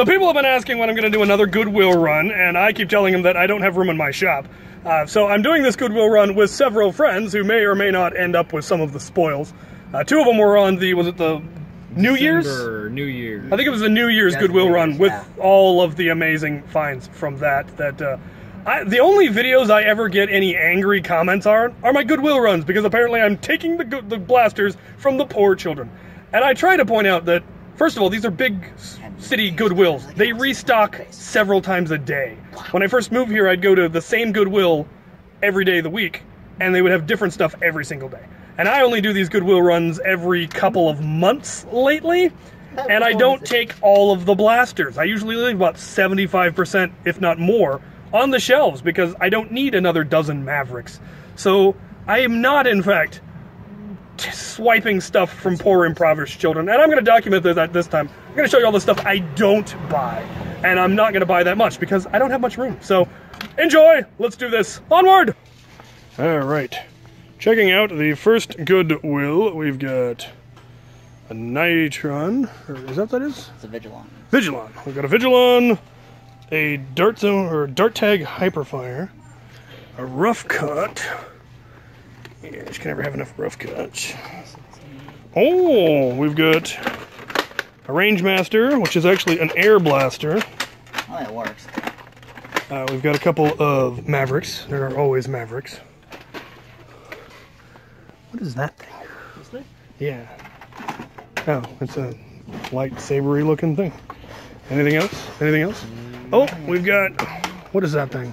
So people have been asking when I'm going to do another Goodwill run, and I keep telling them that I don't have room in my shop. So I'm doing this Goodwill run with several friends who may or may not end up with some of the spoils. Two of them were on the, was it the New Year's? New Year's. I think it was the New Year's Goodwill run with all of the amazing finds from that. The only videos I ever get any angry comments are my Goodwill runs, because apparently I'm taking the blasters from the poor children. And I try to point out that, first of all, these are big city Goodwills. They restock several times a day. When I first moved here, I'd go to the same Goodwill every day of the week, and they would have different stuff every single day. And I only do these Goodwill runs every couple of months lately, and I don't take all of the blasters. I usually leave about 75%, if not more, on the shelves, because I don't need another dozen Mavericks. So I am not, in fact, swiping stuff from poor impoverished children, and I'm going to document this at this time. I'm going to show you all the stuff I don't buy, and I'm not going to buy that much because I don't have much room. So enjoy, let's do this. Onward! Alright, checking out the first Goodwill, we've got a Nitron, or is that what that is? It's a Vigilon. Vigilon. We've got a Vigilon, a Dart Zone, or Dart Tag Hyperfire, a Rough Cut. Yeah, just can never have enough rough cuts. Oh, we've got a Range Master, which is actually an air blaster. Oh, that works. We've got a couple of Mavericks. There are always Mavericks. What is that thing? This thing? Yeah. Oh, it's a lightsabery looking thing. Anything else? Anything else? Oh, we've got, what is that thing?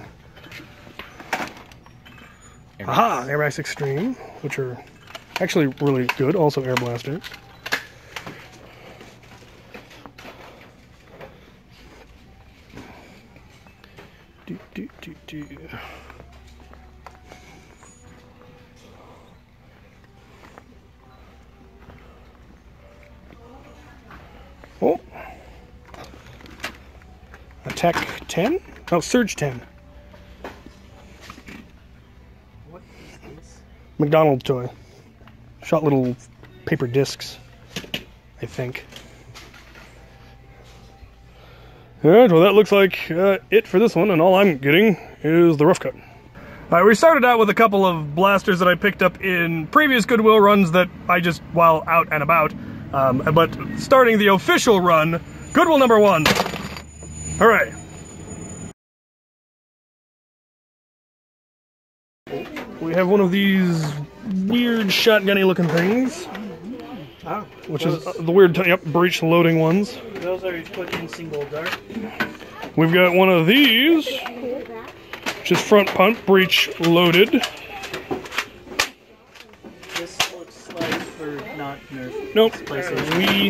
Aha! Air Max Extreme, which are actually really good. Also air blasters. Oh, a Tech-10? Oh, Surge 10. McDonald's toy. Shot little paper discs, I think. Alright, well that looks like it for this one, and all I'm getting is the Rough Cut. Alright, we started out with a couple of blasters that I picked up in previous Goodwill runs that I just, while out and about, but starting the official run, Goodwill number 1. Hooray! We have one of these weird shotgunny looking things, which is the weird breech loading ones. Those are you put in single dart. We've got one of these, which is front pump breech loaded. This looks like for not Nerf.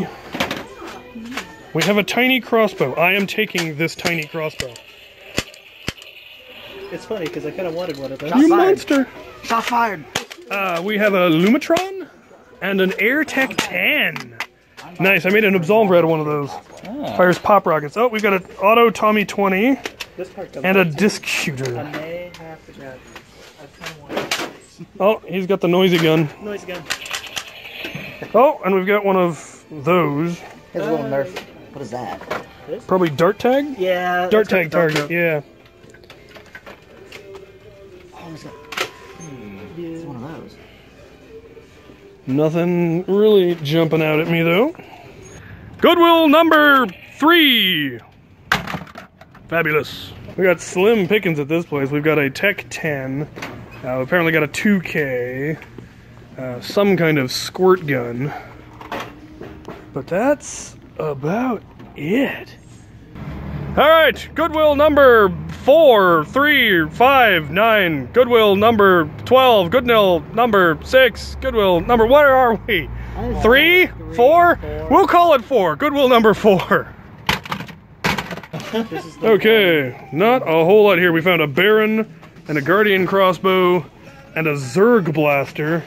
Nope. We have a tiny crossbow. I am taking this tiny crossbow. It's funny because I kind of wanted one of those. You monster! Shot fired! We have a Lumitron and an Airtech 10. Nice, I made an Absolver out of one of those. Oh. Fires pop rockets. Oh, we've got an Auto Tommy 20 and a disc shooter. I may have to grab this. Oh, he's got the noisy gun. Noisy gun. Oh, and we've got one of those. Here's a little Nerf. What is that? Probably Dart Tag? Yeah. Dart Tag target, yeah. It's one of those. Nothing really jumping out at me though. Goodwill number 3. Fabulous. We got slim pickings at this place. We've got a Tech 10. We apparently got a 2K. Some kind of squirt gun. But that's about it. Alright, Goodwill number 4, 3, 5, 9, Goodwill number 12, Goodwill number 6, Goodwill number, what are we? 3? 4? We'll call it 4, Goodwill number 4. Okay, not a whole lot here. We found a Baron and a Guardian crossbow and a Zerg blaster,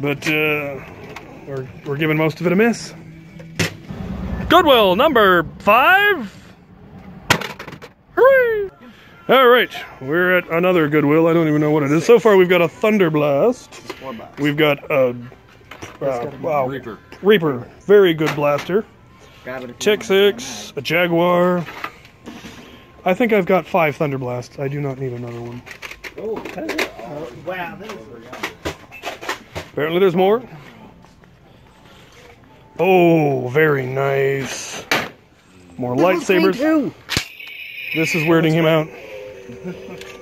but we're giving most of it a miss. Goodwill number 5. Hooray! Alright, we're at another Goodwill. I don't even know what it is. So far we've got a Thunder Blast. We've got a Reaper. Very good blaster. Tech-6, a Jaguar. I think I've got 5 Thunder Blasts. I do not need another one. Oh, wow. Apparently there's more. Oh, very nice. More lightsabers. This is weirding him out.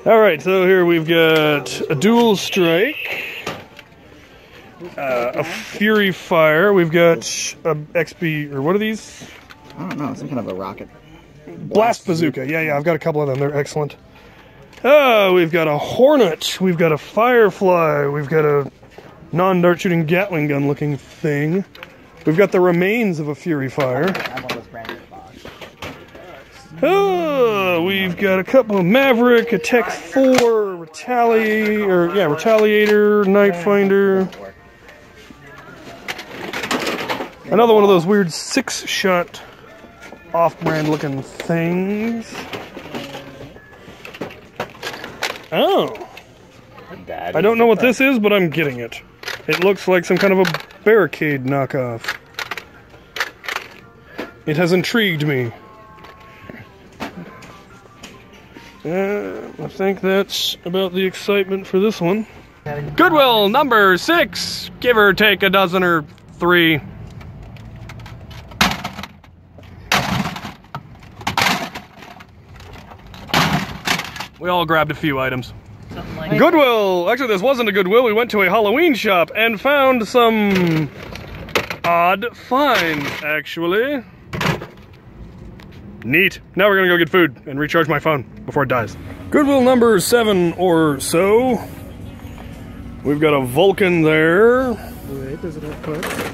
Alright, so here we've got a Dual Strike, a Fury Fire, we've got a XP, or what are these? I don't know, some kind of a rocket. Blast Bazooka, yeah, I've got a couple of them, they're excellent. We've got a Hornet, we've got a Firefly, we've got a non-dart shooting Gatling gun looking thing. We've got the remains of a Fury Fire. We've got a couple of Maverick, a Tech 4, Retaliator, Nightfinder. Another one of those weird 6-shot off-brand looking things. Oh. I don't know what this is, but I'm getting it. It looks like some kind of a Barricade knockoff. It has intrigued me. I think that's about the excitement for this one. Goodwill number 6, give or take a dozen or 3. We all grabbed a few items. Like Goodwill! Actually, this wasn't a Goodwill. We went to a Halloween shop and found some odd finds, actually. Neat. Now we're gonna go get food and recharge my phone before it dies. Goodwill number 7 or so. We've got a Vulcan there. Wait, does it have parts?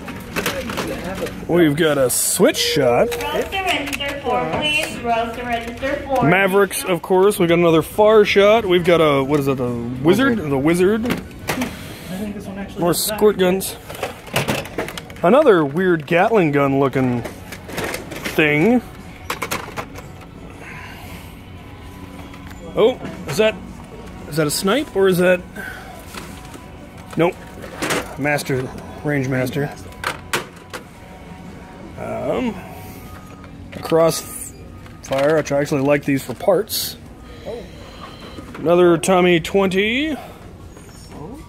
We've got a switch shot. Roast to register 4, please. Roast to register 4. Mavericks, of course. We've got another Far Shot. We've got a, what is it, the Wizard? The Wizard. I think this one actually more squirt guns. Another weird Gatling gun looking thing. Oh, is that a snipe or is that? Nope. Range Master. A Crossfire, which I actually like these for parts. Another Tommy 20.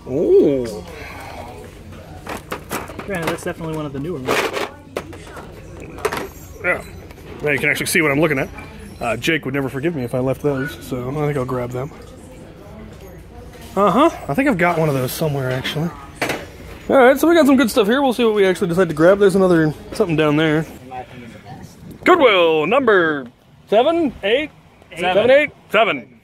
Oh. Yeah, that's definitely one of the newer ones. Yeah. Now you can actually see what I'm looking at. Jake would never forgive me if I left those, so I think I'll grab them. I think I've got one of those somewhere, actually. Alright, so we got some good stuff here. We'll see what we actually decide to grab. There's another something down there. Goodwill number 7, 8, 7, 8, 7.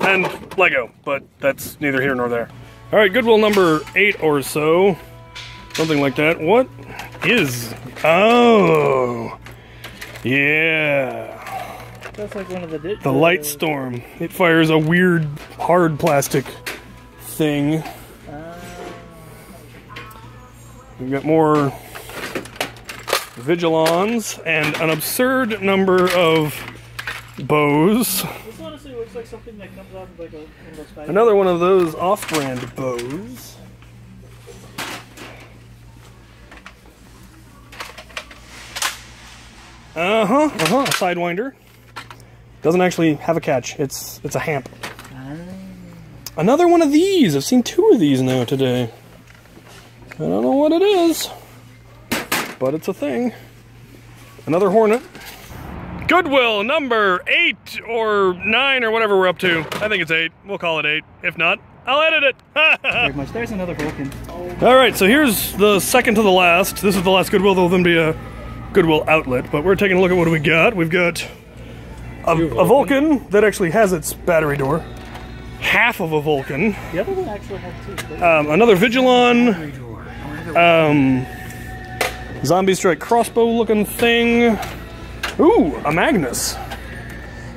And Lego, but that's neither here nor there. Alright, Goodwill number 8 or so. Something like that. What is... Oh! Yeah! That's like one of the light storm. It fires a weird, hard plastic thing. We've got more Vigilons and an absurd number of bows. This honestly looks like something that comes out of like one of those fights. Another one of those off-brand bows. Sidewinder. Doesn't actually have a catch. It's a hamp. Another one of these. I've seen 2 of these now today. I don't know what it is, but it's a thing. Another Hornet. Goodwill number 8 or 9 or whatever we're up to. I think it's 8. We'll call it 8. If not, I'll edit it. Very much. There's another Vulcan. All right, so here's the second to the last. This is the last Goodwill. There'll then be a Goodwill outlet, but we're taking a look at what we got. We've got a Vulcan that actually has its battery door, half of a Vulcan. The other one actually had 2. Another Vigilon, zombie strike crossbow looking thing. Ooh, a Magnus,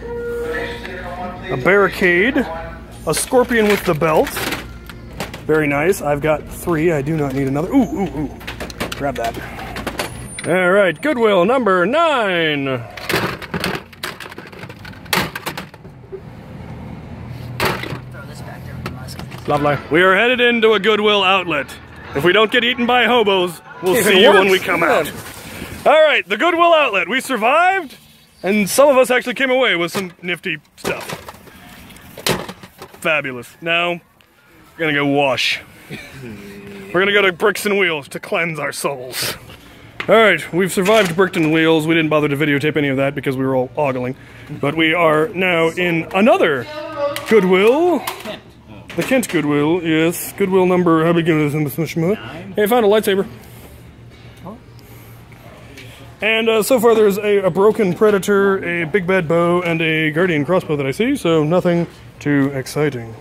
a Barricade, a Scorpion with the belt. Very nice. I've got 3. I do not need another. Ooh. Grab that. All right, Goodwill number 9. Lovely. We are headed into a Goodwill outlet. If we don't get eaten by hobos, we'll see you when we come out. Alright, the Goodwill Outlet. We survived, and some of us actually came away with some nifty stuff. Fabulous. Now, we're gonna go wash. We're gonna go to Bricks and Wheels to cleanse our souls. Alright, we've survived Bricks and Wheels. We didn't bother to videotape any of that because we were all ogling. But we are now in another Goodwill. The Kent Goodwill, yes. Goodwill number, how big is this? Hey, I found a lightsaber. And so far there's a broken Predator, a big bad bow, and a Guardian crossbow that I see, so nothing too exciting.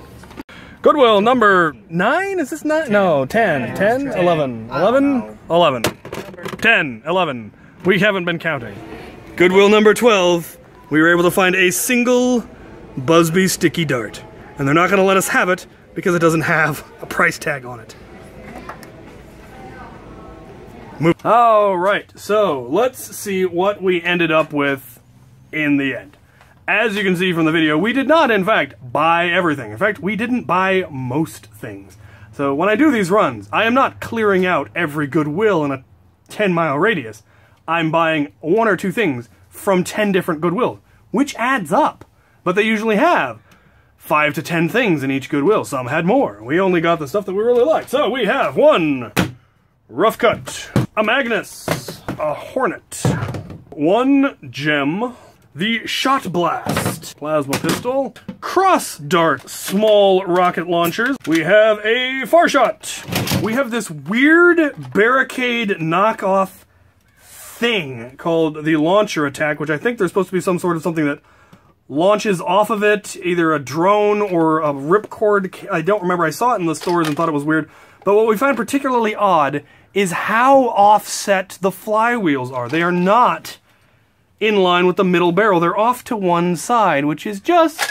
Goodwill number 9? Is this 9? No, 10. 10? 11. 11? 11. 10. 11. We haven't been counting. Goodwill number 12. We were able to find a single Busby sticky dart. And they're not going to let us have it because it doesn't have a price tag on it. Alright, so let's see what we ended up with in the end. As you can see from the video, we did not, in fact, buy everything. In fact, we didn't buy most things. So when I do these runs, I am not clearing out every Goodwill in a 10-mile radius. I'm buying one or two things from 10 different Goodwills, which adds up. But they usually have 5 to 10 things in each Goodwill. Some had more. We only got the stuff that we really liked. So we have one Rough Cut, a Magnus, a Hornet, one gem, the Shot Blast, Plasma Pistol, Cross Dart small rocket launchers, we have a Far Shot, we have this weird Barricade knockoff thing called the Launcher Attack, which I think there's supposed to be some sort of something that launches off of it, either a drone or a ripcord. I don't remember, I saw it in the stores and thought it was weird, but what we find particularly odd is how offset the flywheels are. They are not in line with the middle barrel. They're off to one side, which is just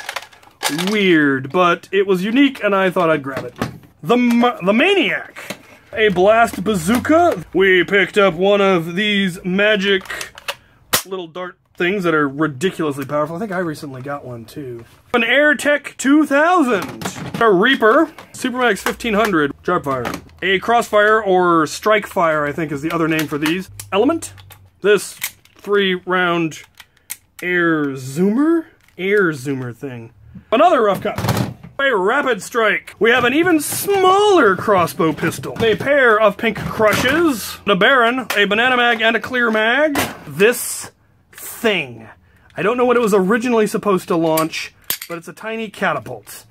weird, but it was unique and I thought I'd grab it. The Maniac, a Blast Bazooka. We picked up one of these magic little dart things that are ridiculously powerful. I think I recently got one too. An Airtech 2000, a Reaper, Supermax 1500, Dropfire, a Crossfire or Strike Fire, I think is the other name for these. Element, this 3-round air zoomer thing. Another Rough Cut, a Rapid Strike. We have an even smaller crossbow pistol, a pair of Pink Crushes, a Baron, a banana mag, and a clear mag. This thing, I don't know what it was originally supposed to launch, but it's a tiny catapult,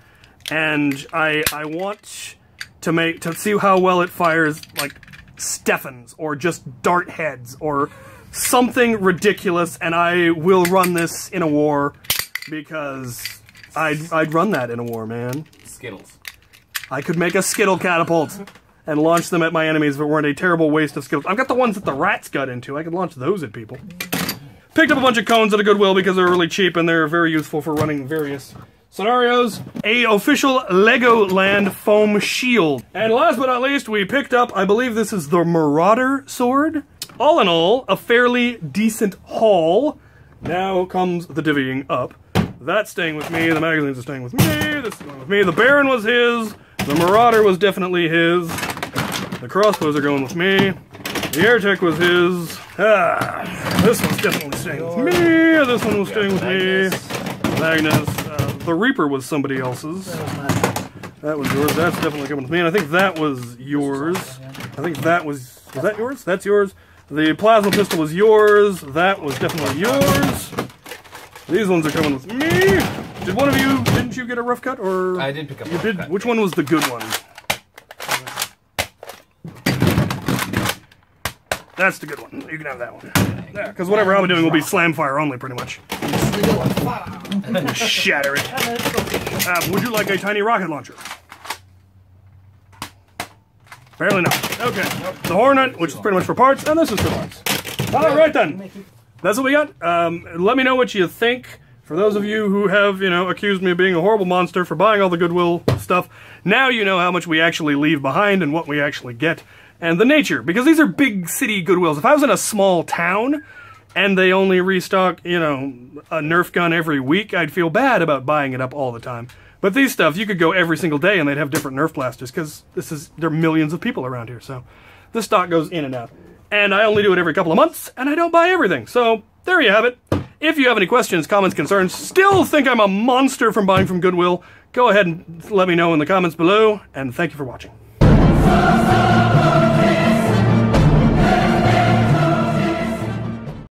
and I want to see how well it fires, like Steffens or just dart heads or something ridiculous, and I will run this in a war because I'd run that in a war, man. Skittles. I could make a Skittle catapult and launch them at my enemies if it weren't a terrible waste of Skittles. I've got the ones that the rats got into. I could launch those at people. Picked up a bunch of cones at a Goodwill because they're really cheap and they're very useful for running various scenarios. A official Legoland foam shield. And last but not least, we picked up, I believe this is the Marauder sword. All in all, a fairly decent haul. Now comes the divvying up. That's staying with me, the magazines are staying with me, this is going with me. The Baron was his, the Marauder was definitely his, the crossbows are going with me, the Airtech was his. Ah, this one's definitely staying with me, this one was staying with me. Magnus. The Reaper was somebody else's. That was yours, that's definitely coming with me. And I think that was yours. I think that was that yours? That's yours. The Plasma Pistol was yours. That was definitely yours. These ones are coming with me. Did one of you, didn't you get a Rough Cut? Or I did pick up a Rough Cut. Which one was the good one? That's the good one. You can have that one. Yeah, because whatever I'll be doing will be slam fire only, pretty much. Shatter it. Would you like a tiny rocket launcher? Apparently not. Okay. The Hornet, which is pretty much for parts, and this is for parts. Alright then. That's what we got. Let me know what you think. For those of you who have, you know, accused me of being a horrible monster for buying all the Goodwill stuff, now you know how much we actually leave behind and what we actually get. And the nature, because these are big city Goodwills. If I was in a small town and they only restock, you know, a Nerf gun every week, I'd feel bad about buying it up all the time. But these stuff, you could go every single day and they'd have different Nerf blasters, because there are millions of people around here, so this stock goes in and out. And I only do it every couple of months, and I don't buy everything, so there you have it. If you have any questions, comments, concerns, still think I'm a monster from buying from Goodwill, go ahead and let me know in the comments below, and thank you for watching.